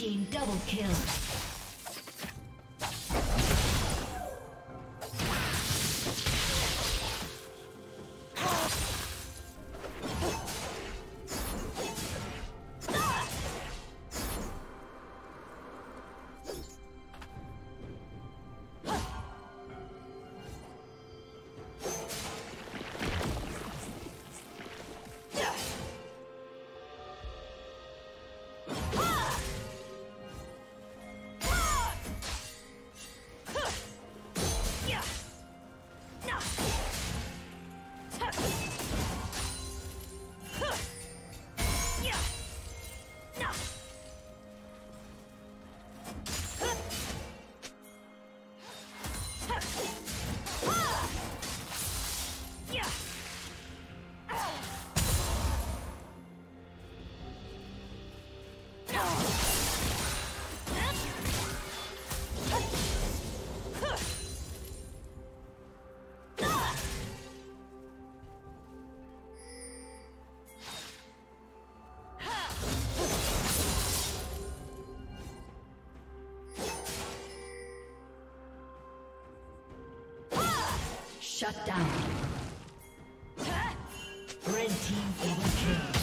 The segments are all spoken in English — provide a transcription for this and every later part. team double kill. Shut down. Red team double kill.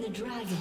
The dragon.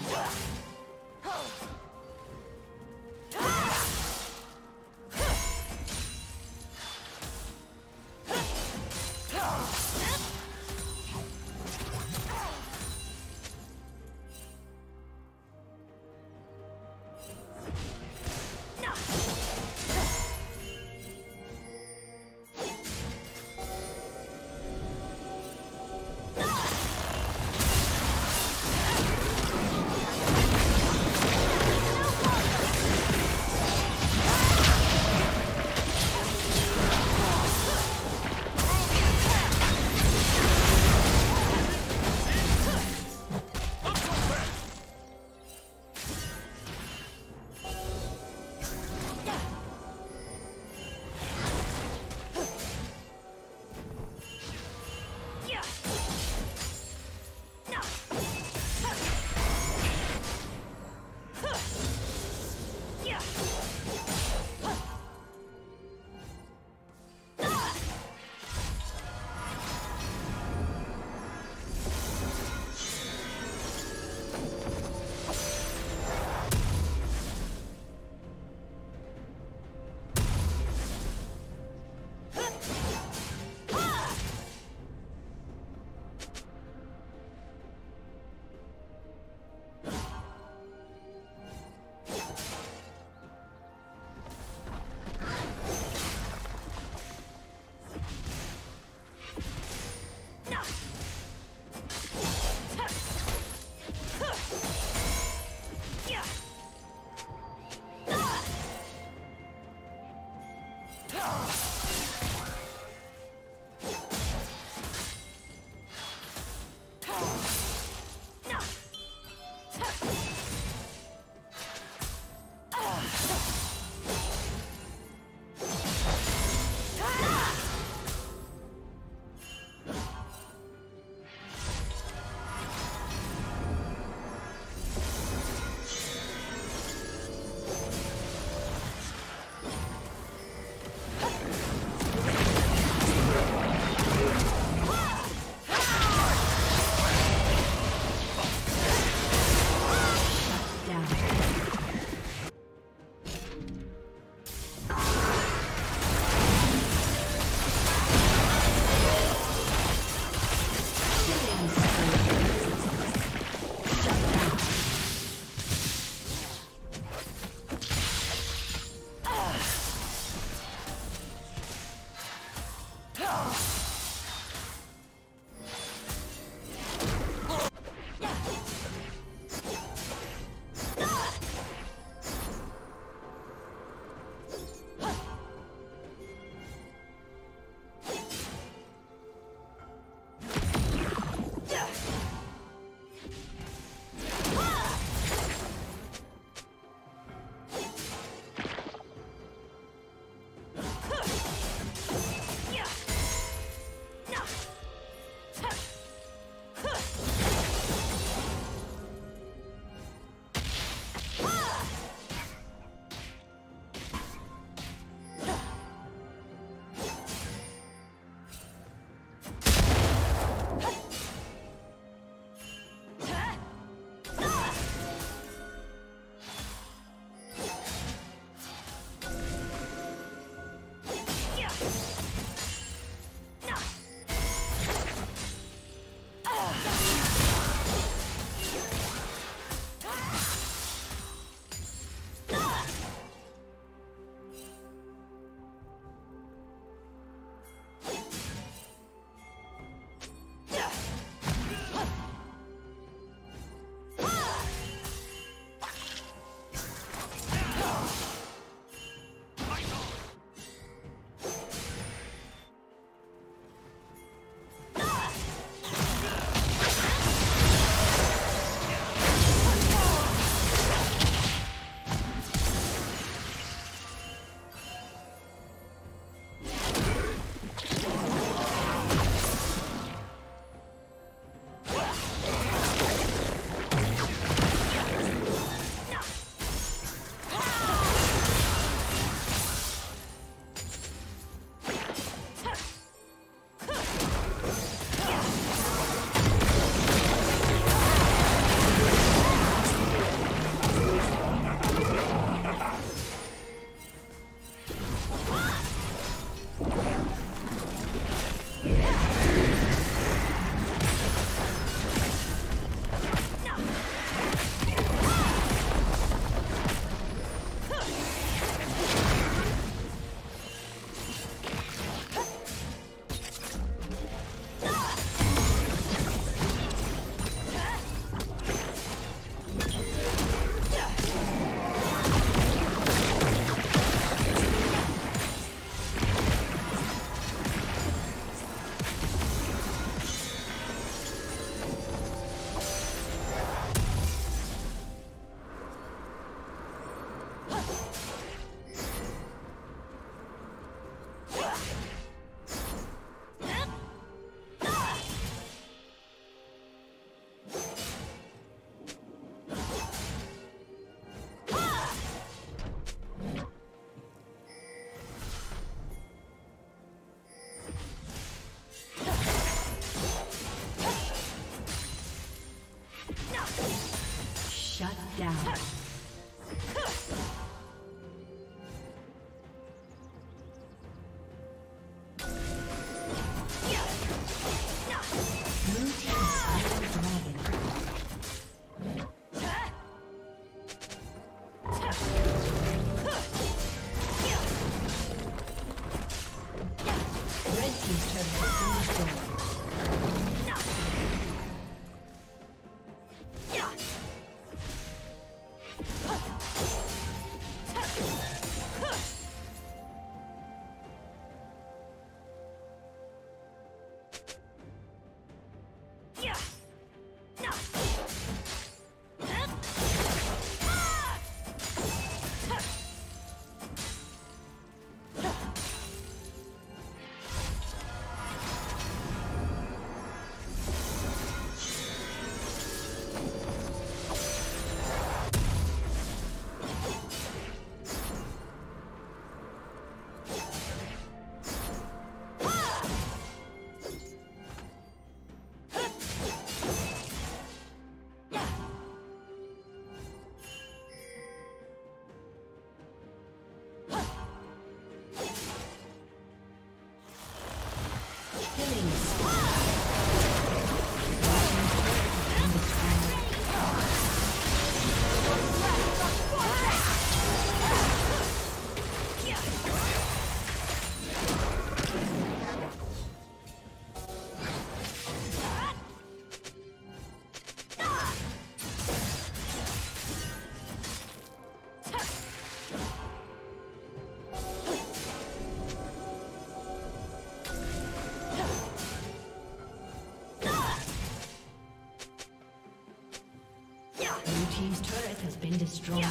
Team's turret has been destroyed.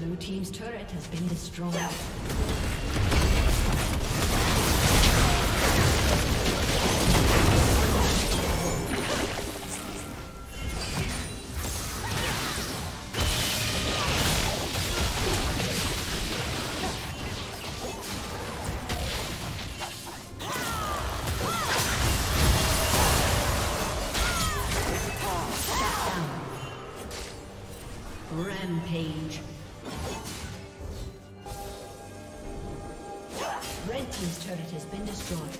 Blue team's turret has been destroyed. Rampage. Red team's turret has been destroyed.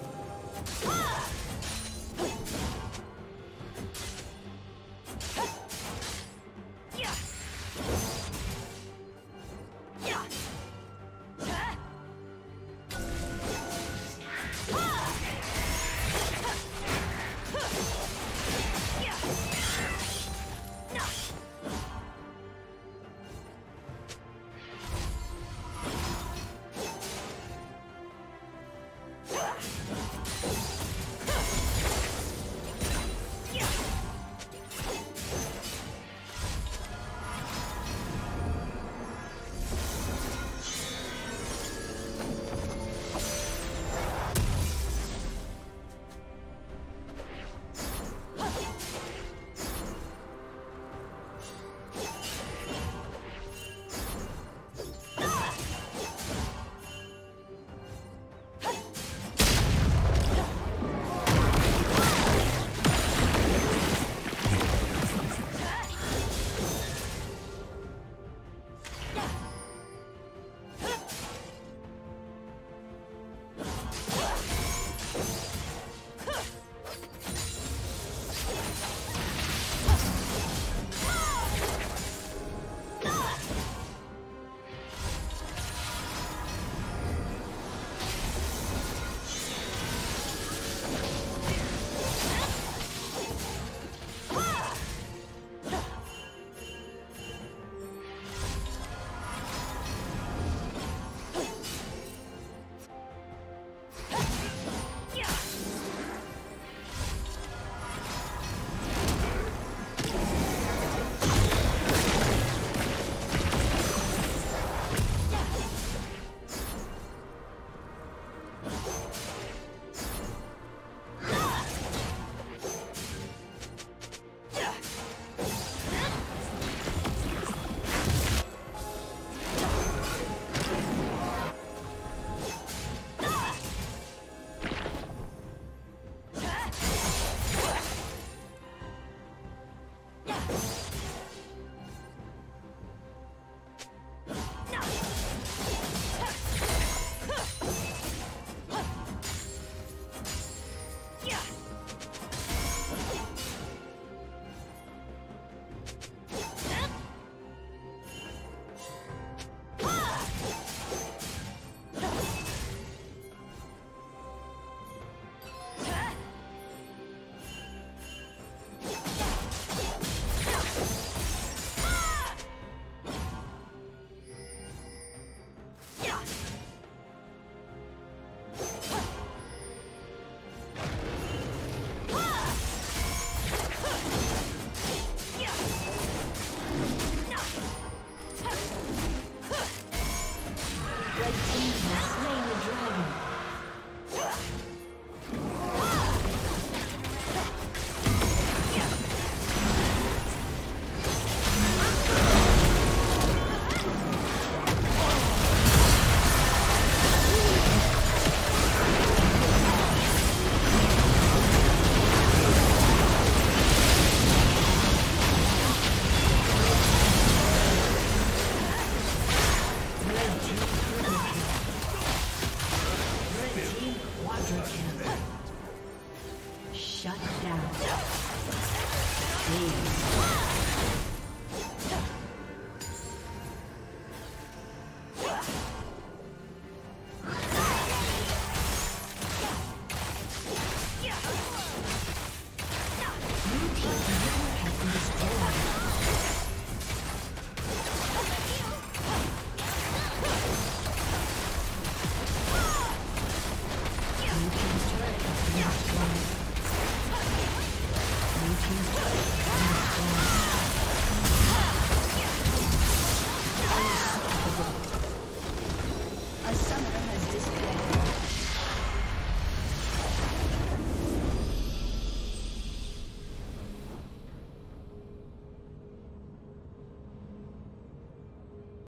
A summoner